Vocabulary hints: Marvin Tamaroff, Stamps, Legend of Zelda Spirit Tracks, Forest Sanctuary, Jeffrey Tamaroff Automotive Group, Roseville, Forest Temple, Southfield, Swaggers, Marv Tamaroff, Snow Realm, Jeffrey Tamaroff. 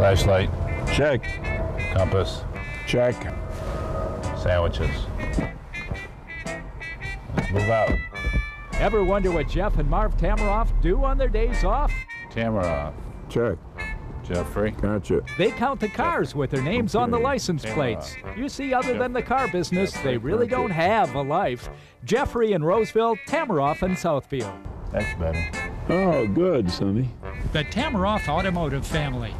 Flashlight. Check. Compass. Check. Sandwiches. Let's move out. Ever wonder what Jeff and Marv Tamaroff do on their days off? Tamaroff. Check. Jeffrey. Gotcha. They count the cars with their names on the license plates. You see, other than the car business, they really don't have a life. Jeffrey in Roseville, Tamaroff in Southfield. That's better. Oh, good, Sonny. The Tamaroff Automotive Family.